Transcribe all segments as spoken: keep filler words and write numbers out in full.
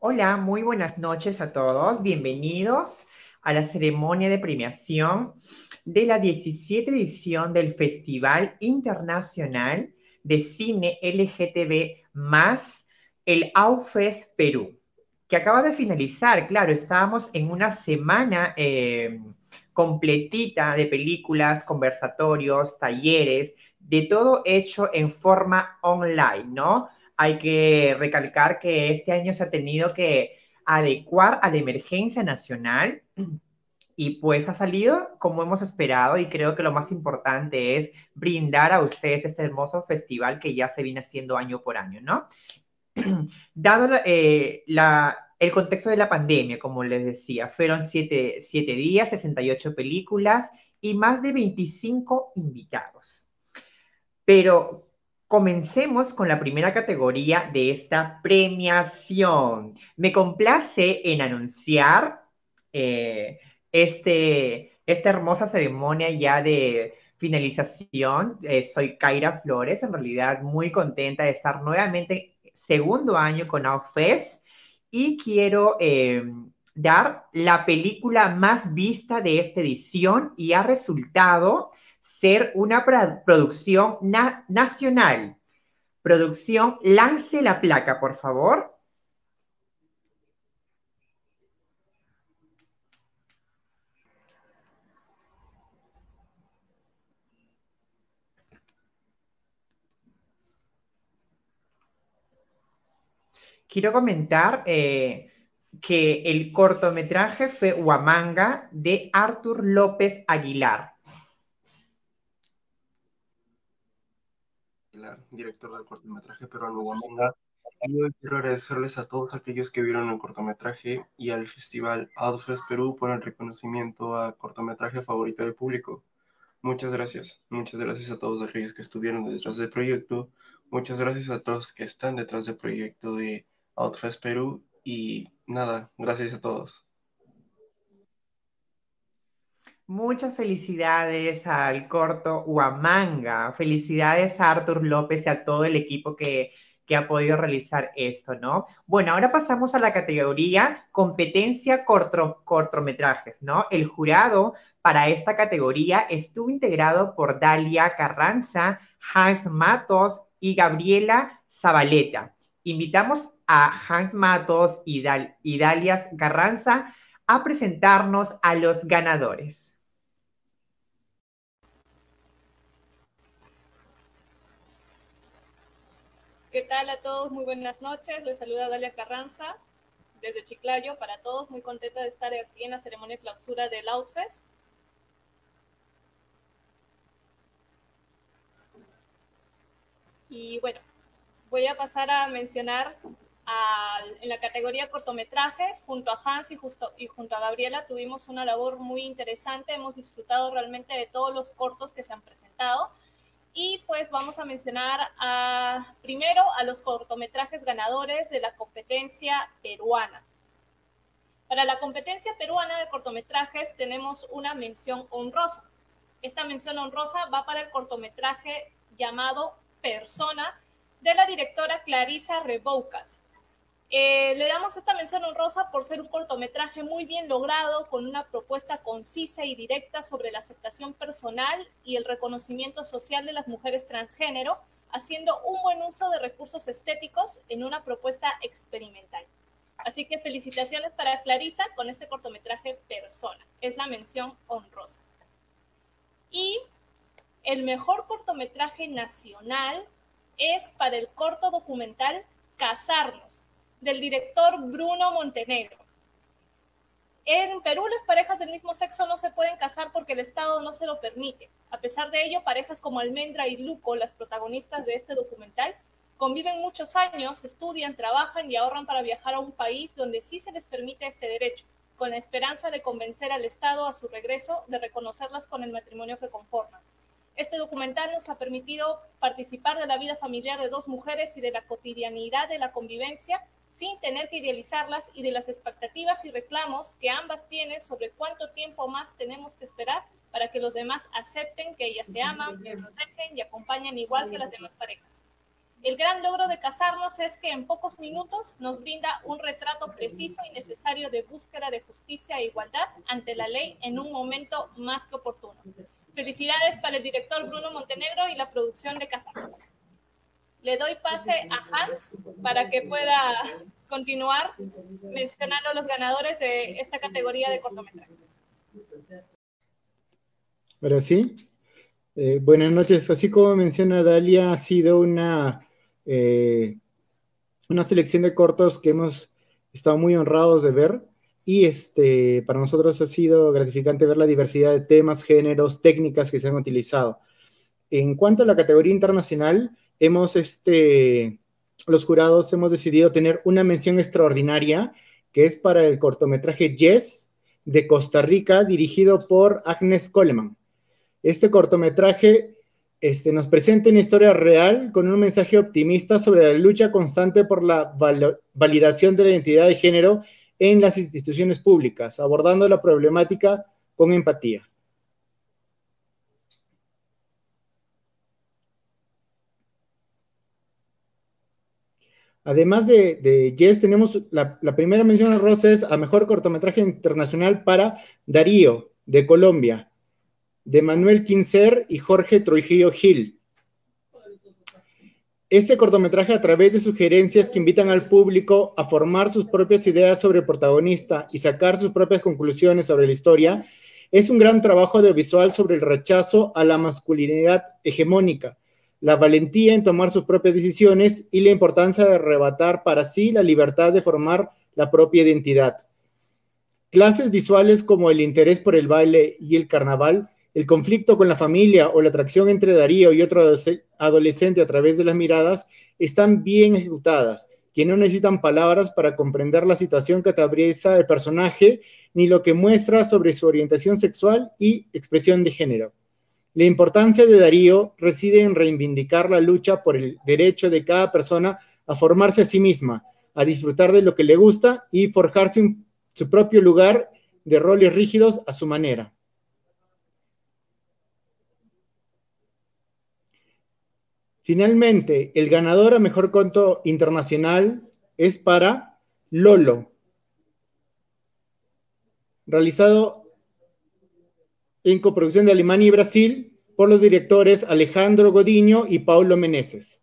Hola, muy buenas noches a todos. Bienvenidos a la ceremonia de premiación de la diecisiete edición del Festival Internacional de Cine L G T B más el Outfest Perú, que acaba de finalizar. Claro, estábamos en una semana eh, completita de películas, conversatorios, talleres, de todo hecho en forma online, ¿no? Hay que recalcar que este año se ha tenido que adecuar a la emergencia nacional y pues ha salido como hemos esperado, y creo que lo más importante es brindar a ustedes este hermoso festival que ya se viene haciendo año por año, ¿no? Dado eh, la, el contexto de la pandemia, como les decía, fueron siete, siete días, sesenta y ocho películas y más de veinticinco invitados. Pero comencemos con la primera categoría de esta premiación. Me complace en anunciar eh, este, esta hermosa ceremonia ya de finalización. Eh, soy Kayra Flores, en realidad muy contenta de estar nuevamente segundo año con OutFest, y quiero eh, dar la película más vista de esta edición, y ha resultado ser una producción na nacional. Producción, lance la placa, por favor. Quiero comentar eh, que el cortometraje fue Huamanga, de Artur López Aguilar. Director del cortometraje peruano Huamanga, yo quiero agradecerles a todos aquellos que vieron el cortometraje y al Festival Outfest Perú por el reconocimiento a cortometraje favorito del público. Muchas gracias, muchas gracias a todos aquellos que estuvieron detrás del proyecto, muchas gracias a todos que están detrás del proyecto de Outfest Perú, y nada, gracias a todos. Muchas felicidades al corto Huamanga, felicidades a Artur López y a todo el equipo que, que ha podido realizar esto, ¿no? Bueno, ahora pasamos a la categoría competencia corto, cortometrajes, ¿no? El jurado para esta categoría estuvo integrado por Dalia Carranza, Hans Matos y Gabriela Zabaleta. Invitamos a Hans Matos y, Dal, y Dalia Carranza a presentarnos a los ganadores. ¿Qué tal a todos? Muy buenas noches. Les saluda Dalia Carranza desde Chiclayo. Para todos, muy contenta de estar aquí en la ceremonia de clausura del Outfest. Y bueno, voy a pasar a mencionar a, en la categoría cortometrajes. Junto a Hans y, justo, y junto a Gabriela tuvimos una labor muy interesante. Hemos disfrutado realmente de todos los cortos que se han presentado. Y pues vamos a mencionar a, primero a los cortometrajes ganadores de la competencia peruana. Para la competencia peruana de cortometrajes tenemos una mención honrosa. Esta mención honrosa va para el cortometraje llamado Persona, de la directora Clarisa Reboucas. Eh, le damos esta mención honrosa por ser un cortometraje muy bien logrado, con una propuesta concisa y directa sobre la aceptación personal y el reconocimiento social de las mujeres transgénero, haciendo un buen uso de recursos estéticos en una propuesta experimental. Así que felicitaciones para Clarisa con este cortometraje Persona. Es la mención honrosa. Y el mejor cortometraje nacional es para el corto documental Casarnos, del director Bruno Montenegro. En Perú las parejas del mismo sexo no se pueden casar porque el Estado no se lo permite. A pesar de ello, parejas como Almendra y Luco, las protagonistas de este documental, conviven muchos años, estudian, trabajan y ahorran para viajar a un país donde sí se les permite este derecho, con la esperanza de convencer al Estado a su regreso de reconocerlas con el matrimonio que conforman. Este documental nos ha permitido participar de la vida familiar de dos mujeres y de la cotidianidad de la convivencia, sin tener que idealizarlas, y de las expectativas y reclamos que ambas tienen sobre cuánto tiempo más tenemos que esperar para que los demás acepten que ellas se aman, se protegen y acompañan igual que las demás parejas. El gran logro de Casarnos es que en pocos minutos nos brinda un retrato preciso y necesario de búsqueda de justicia e igualdad ante la ley en un momento más que oportuno. Felicidades para el director Bruno Montenegro y la producción de Casarnos. Le doy pase a Hans para que pueda continuar mencionando los ganadores de esta categoría de cortometrajes. Ahora sí. Eh, buenas noches. Así como menciona Dalia, ha sido una... Eh, una selección de cortos que hemos estado muy honrados de ver, y este, para nosotros ha sido gratificante ver la diversidad de temas, géneros, técnicas que se han utilizado. En cuanto a la categoría internacional, hemos, este, los jurados hemos decidido tener una mención extraordinaria, que es para el cortometraje Yes, de Costa Rica, dirigido por Agnes Coleman. Este cortometraje... Este, nos presenta una historia real con un mensaje optimista sobre la lucha constante por la val- validación de la identidad de género en las instituciones públicas, abordando la problemática con empatía. Además de, de Yes, tenemos la, la primera mención de Roses a mejor cortometraje internacional para Darío, de Colombia, de Manuel Quinser y Jorge Trujillo Gil. Este cortometraje, a través de sugerencias que invitan al público a formar sus propias ideas sobre el protagonista y sacar sus propias conclusiones sobre la historia, es un gran trabajo audiovisual sobre el rechazo a la masculinidad hegemónica, la valentía en tomar sus propias decisiones y la importancia de arrebatar para sí la libertad de formar la propia identidad. Clases visuales como el interés por el baile y el carnaval, el conflicto con la familia o la atracción entre Darío y otro adolescente a través de las miradas están bien ejecutadas, que no necesitan palabras para comprender la situación que atraviesa el personaje ni lo que muestra sobre su orientación sexual y expresión de género. La importancia de Darío reside en reivindicar la lucha por el derecho de cada persona a formarse a sí misma, a disfrutar de lo que le gusta y forjarse un, su propio lugar de roles rígidos a su manera. Finalmente, el ganador a mejor corto internacional es para Lolo, realizado en coproducción de Alemania y Brasil por los directores Alejandro Godinho y Paulo Meneses.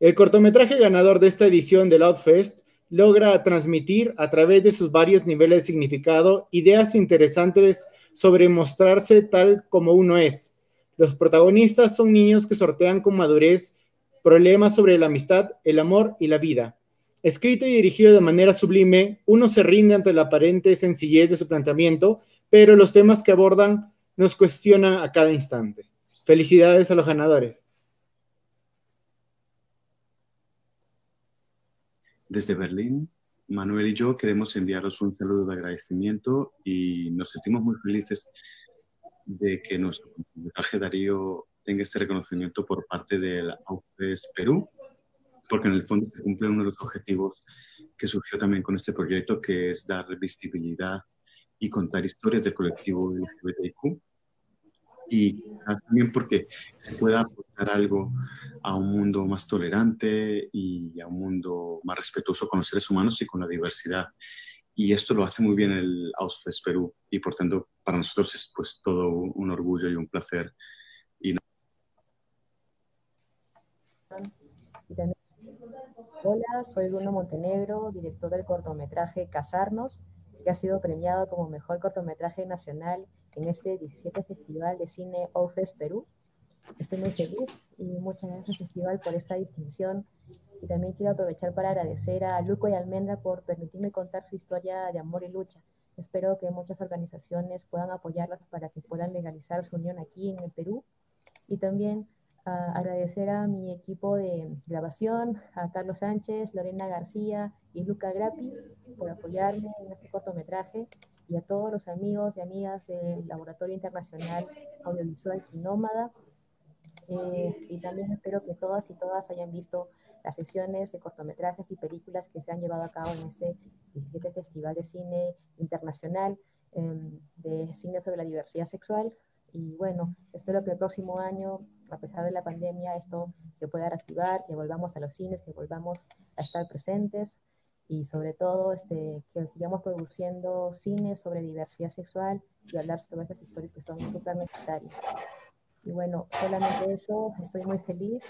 El cortometraje ganador de esta edición del Outfest logra transmitir, a través de sus varios niveles de significado, ideas interesantes sobre mostrarse tal como uno es. Los protagonistas son niños que sortean con madurez problemas sobre la amistad, el amor y la vida. Escrito y dirigido de manera sublime, uno se rinde ante la aparente sencillez de su planteamiento, pero los temas que abordan nos cuestionan a cada instante. Felicidades a los ganadores. Desde Berlín, Manuel y yo queremos enviaros un saludo de agradecimiento y nos sentimos muy felices de que nuestro cortometraje Darío tenga este reconocimiento por parte del OutfestPerú, porque en el fondo se cumple uno de los objetivos que surgió también con este proyecto, que es dar visibilidad y contar historias del colectivo L G B T I Q, y también porque se pueda aportar algo a un mundo más tolerante y a un mundo más respetuoso con los seres humanos y con la diversidad. Y esto lo hace muy bien el Outfest Perú, y por tanto para nosotros es pues todo un orgullo y un placer. Y... Hola, soy Bruno Montenegro, director del cortometraje Casarnos, que ha sido premiado como mejor cortometraje nacional en este diecisiete Festival de Cine Outfest Perú. Estoy muy feliz y muchas gracias al festival por esta distinción. Y también quiero aprovechar para agradecer a Luco y Almendra por permitirme contar su historia de amor y lucha. Espero que muchas organizaciones puedan apoyarlas para que puedan legalizar su unión aquí en el Perú. Y también uh, agradecer a mi equipo de grabación, a Carlos Sánchez, Lorena García y Luca Grappi por apoyarme en este cortometraje, y a todos los amigos y amigas del Laboratorio Internacional Audiovisual Quinómada. Eh, y también espero que todas y todas hayan visto las sesiones de cortometrajes y películas que se han llevado a cabo en este diecisiete Festival de Cine Internacional eh, de Cine sobre la Diversidad Sexual, Y bueno, espero que el próximo año, a pesar de la pandemia, esto se pueda reactivar, que volvamos a los cines, que volvamos a estar presentes y sobre todo este, que sigamos produciendo cine sobre diversidad sexual y hablar sobre esas historias que son súper necesarias. Y bueno, solamente eso, estoy muy feliz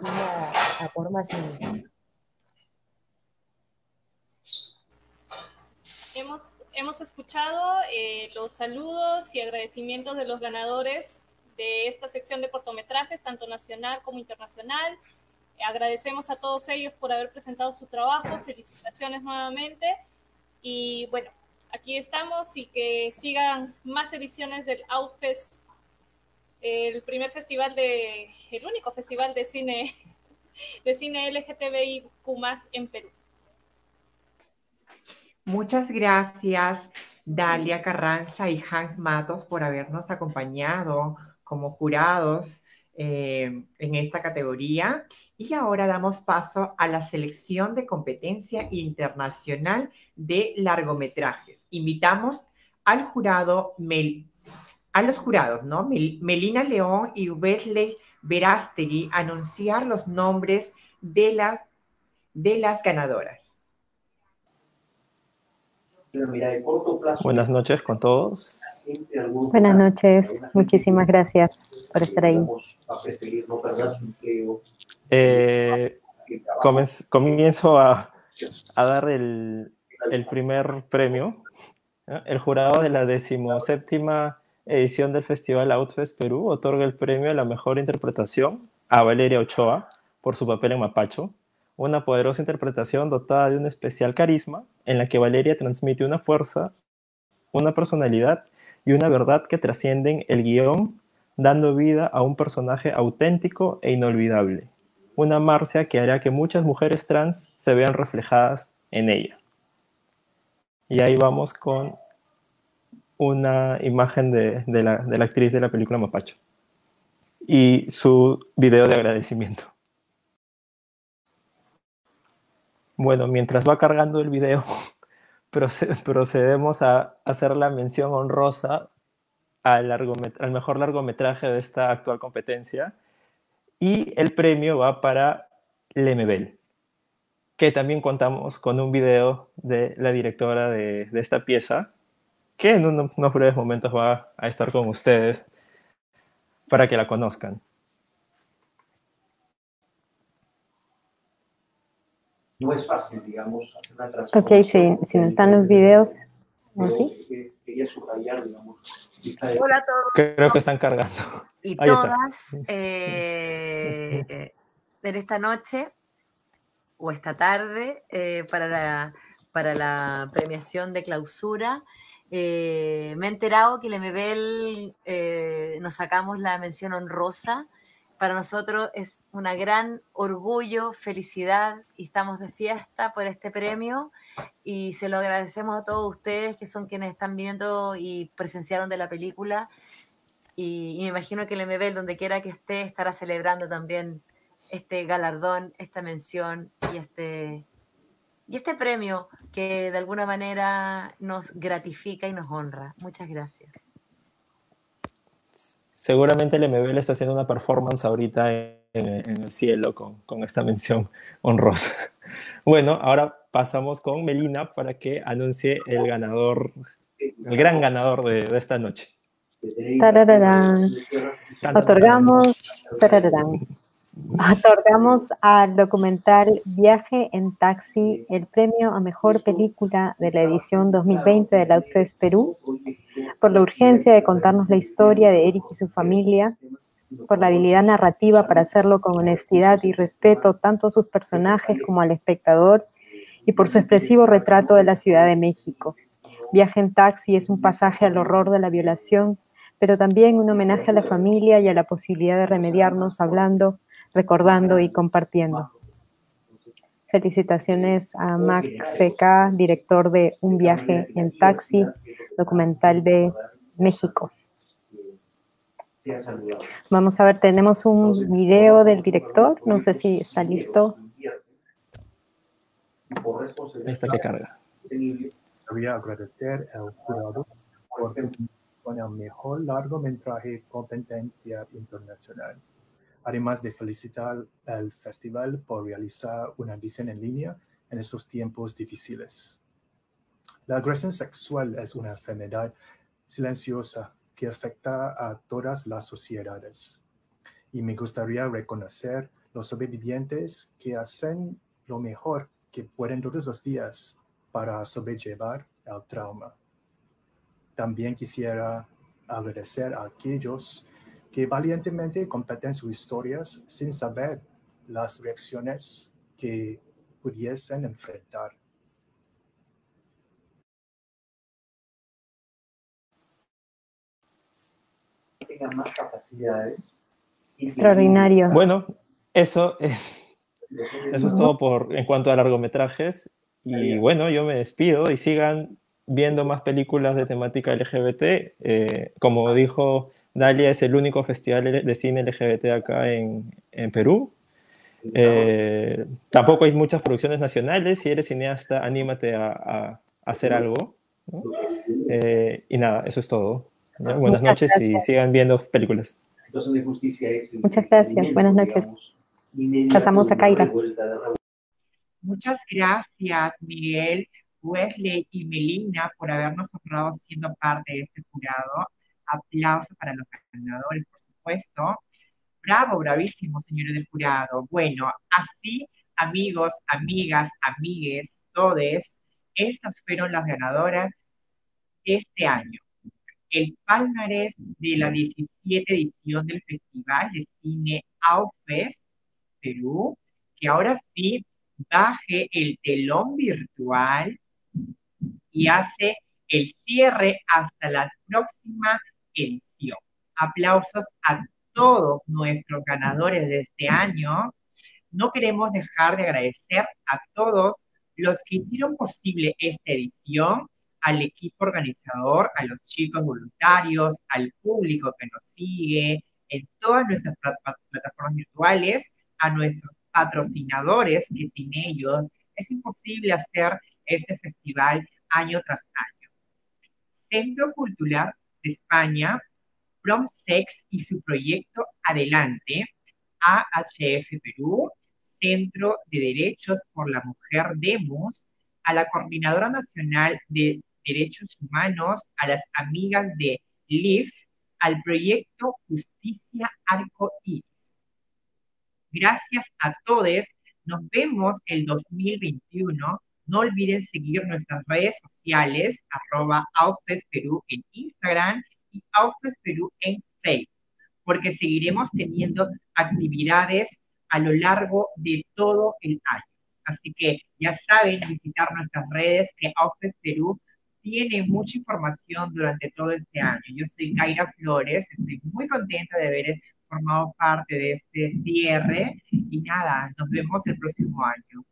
y nada, a por más cine. Hemos, hemos escuchado eh, los saludos y agradecimientos de los ganadores de esta sección de cortometrajes, tanto nacional como internacional. Agradecemos a todos ellos por haber presentado su trabajo, felicitaciones nuevamente. Y bueno, aquí estamos y que sigan más ediciones del Outfest, el primer festival de, el único festival de cine, de cine L G T B I Q más en Perú. Muchas gracias, Dalia Carranza y Hans Matos, por habernos acompañado como jurados eh, en esta categoría. Y ahora damos paso a la selección de competencia internacional de largometrajes. Invitamos al jurado, Mel, a los jurados, ¿no? Mel, Melina León y Wesley Verástegui a anunciar los nombres de, la, de las ganadoras. Buenas noches con todos. Buenas noches, muchísimas gracias por estar ahí. Eh, comenz, comienzo a, a dar el, el primer premio. El jurado de la decimoséptima edición del Festival Outfest Perú otorga el premio a la mejor interpretación a Valeria Ochoa por su papel en Mapacho, una poderosa interpretación dotada de un especial carisma en la que Valeria transmite una fuerza, una personalidad y una verdad que trascienden el guión, dando vida a un personaje auténtico e inolvidable. Una Marcia que hará que muchas mujeres trans se vean reflejadas en ella. Y ahí vamos con una imagen de, de, la, de la actriz de la película Mapacho y su video de agradecimiento. Bueno, mientras va cargando el video, procedemos a hacer la mención honrosa al, al mejor largometraje de esta actual competencia. Y el premio va para Lemebel, que también contamos con un video de la directora de, de esta pieza, que en unos, unos breves momentos va a estar con ustedes para que la conozcan. No es fácil, digamos, hacer una transformación. Ok, sí, si no están los videos. ¿Sí? Quería subrayar, digamos. Hola a todos. Creo que están cargando. Y ahí todas eh, en esta noche o esta tarde eh, para, la, para la premiación de clausura. Eh, me he enterado que el Lemebel eh, nos sacamos la mención honrosa. Para nosotros es un gran orgullo, felicidad y estamos de fiesta por este premio y se lo agradecemos a todos ustedes que son quienes están viendo y presenciaron de la película y, y me imagino que el Lemebel, donde quiera que esté, estará celebrando también este galardón, esta mención y este, y este premio que de alguna manera nos gratifica y nos honra. Muchas gracias. Seguramente el Lemebel está haciendo una performance ahorita en, en el cielo con, con esta mención honrosa. Bueno, ahora pasamos con Melina para que anuncie el ganador, el gran ganador de, de esta noche. Tarararán. Otorgamos, tarararán. Otorgamos al documental Viaje en Taxi el premio a mejor película de la edición dos mil veinte del Outfest Perú, por la urgencia de contarnos la historia de Eric y su familia, por la habilidad narrativa para hacerlo con honestidad y respeto tanto a sus personajes como al espectador y por su expresivo retrato de la Ciudad de México. Viaje en Taxi es un pasaje al horror de la violación, pero también un homenaje a la familia y a la posibilidad de remediarnos hablando, recordando y compartiendo. Felicitaciones a Maxeca, director de Un viaje en taxi, documental de México. Vamos a ver, tenemos un video del director, no sé si está listo. Esta que carga. Voy a agradecer al jurado por con el mejor largometraje competencia internacional, además de felicitar al festival por realizar una edición en línea en estos tiempos difíciles. La agresión sexual es una enfermedad silenciosa que afecta a todas las sociedades. Y me gustaría reconocer los sobrevivientes que hacen lo mejor que pueden todos los días para sobrellevar el trauma. También quisiera agradecer a aquellos que valientemente comparten sus historias sin saber las reacciones que pudiesen enfrentar. Tengan más capacidades. Extraordinario. Bueno, eso es, eso es todo por, en cuanto a largometrajes. Y bueno, yo me despido y sigan viendo más películas de temática L G B T. Eh, como dijo Dalia, es el único festival de cine L G B T acá en, en Perú. Eh, tampoco hay muchas producciones nacionales. Si eres cineasta, anímate a, a hacer algo, ¿no? Eh, y nada, eso es todo. ¿Ya? Buenas noches y sigan viendo películas. De justicia es muchas gracias, alimento, buenas noches. Digamos, pasamos a Kayra. Muchas gracias, Miguel, Wesley y Melina, por habernos honrado siendo parte de este jurado. Aplausos para los ganadores, por supuesto. Bravo, bravísimo, señores del jurado. Bueno, así, amigos, amigas, amigues, todes, estas fueron las ganadoras de este año. El palmarés de la diecisiete edición del Festival de Cine Outfest Perú, que ahora sí baje el telón virtual y hace el cierre hasta la próxima edición. Aplausos a todos nuestros ganadores de este año. No queremos dejar de agradecer a todos los que hicieron posible esta edición, al equipo organizador, a los chicos voluntarios, al público que nos sigue en todas nuestras plataformas virtuales, a nuestros patrocinadores, que sin ellos es imposible hacer este festival año tras año. Centro Cultural de España, PromSex y su proyecto Adelante, A H F Perú, Centro de Derechos por la Mujer Demos, a la Coordinadora Nacional de Derechos Humanos, a las amigas de L I F, al proyecto Justicia Arcoíris. Gracias a todos. Nos vemos el dos mil veintiuno. No olviden seguir nuestras redes sociales, arroba OutfestPerú en Instagram y OutfestPerú en Facebook, porque seguiremos teniendo actividades a lo largo de todo el año. Así que ya saben, visitar nuestras redes, que Outfest Perú tiene mucha información durante todo este año. Yo soy Kayra Flores, estoy muy contenta de haber formado parte de este cierre y nada, nos vemos el próximo año.